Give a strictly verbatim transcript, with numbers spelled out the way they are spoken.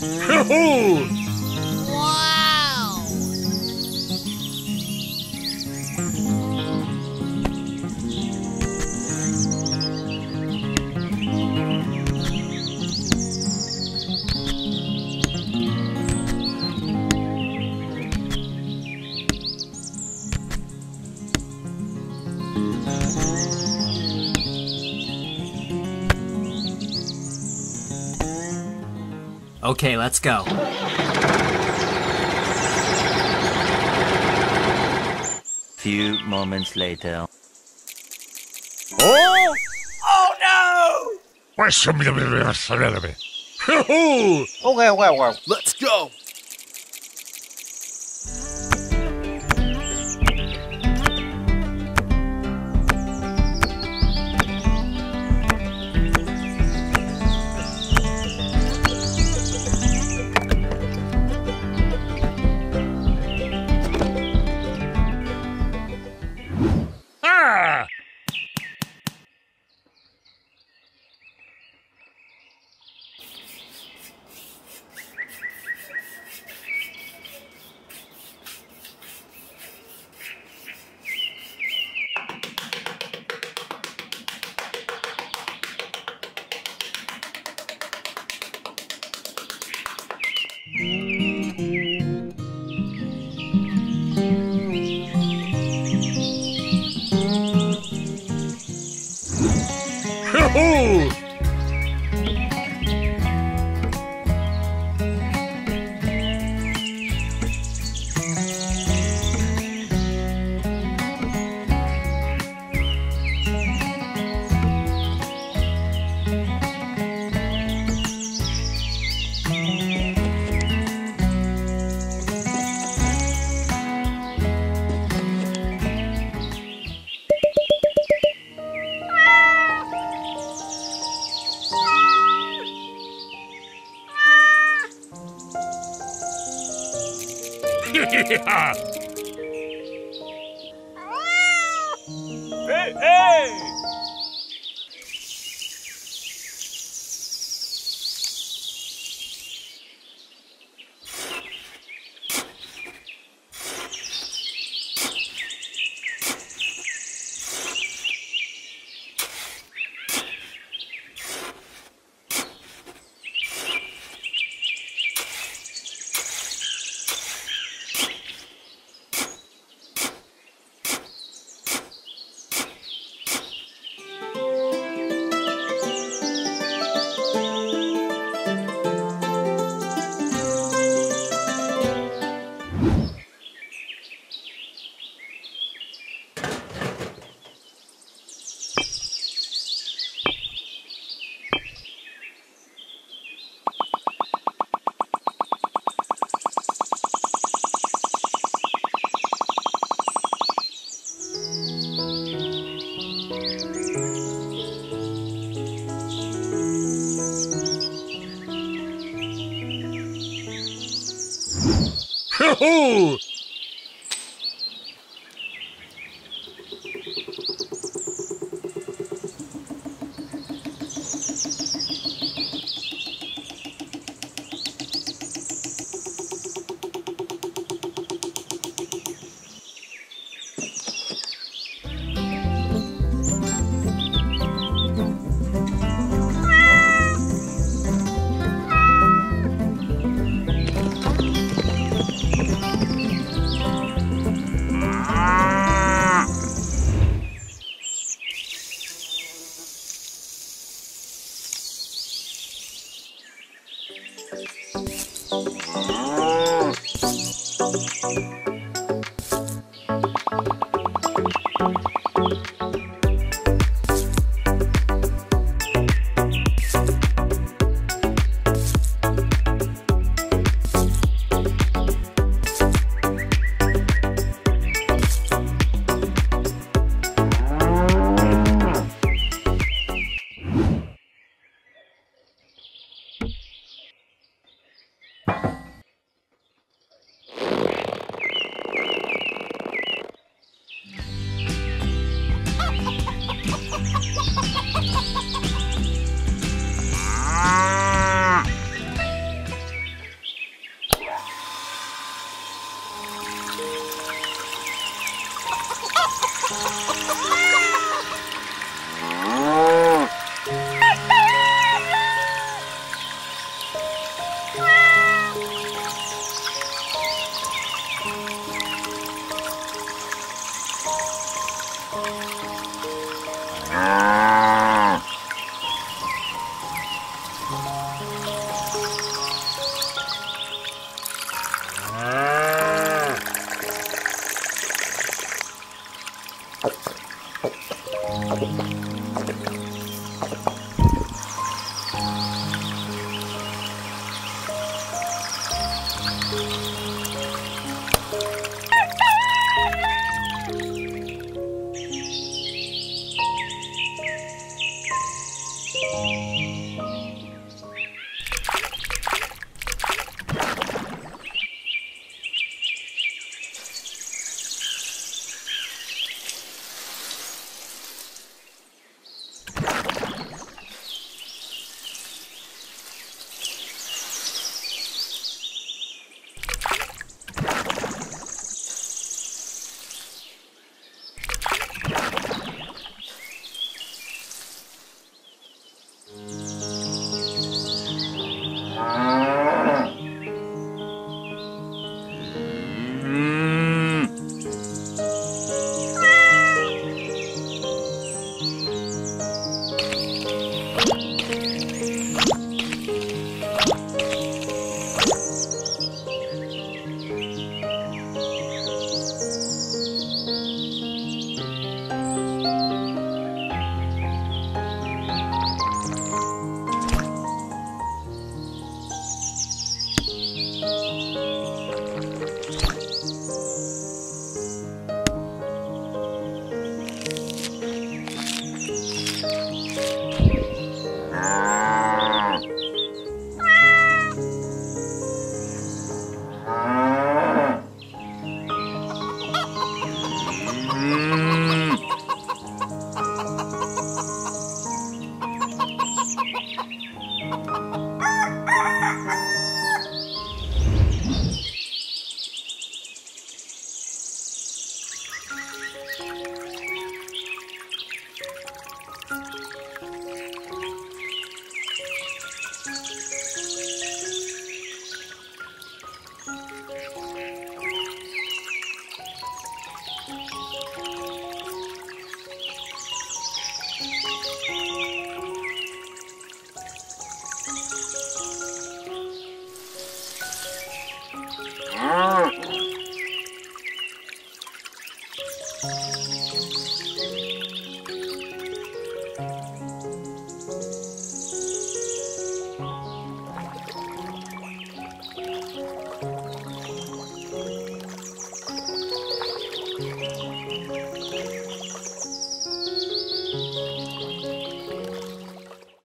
Wow! Okay, let's go. Few moments later. Oh! Oh no! Okay, well, well, let's go. Yeah. Hey, hey! Ho Thank you.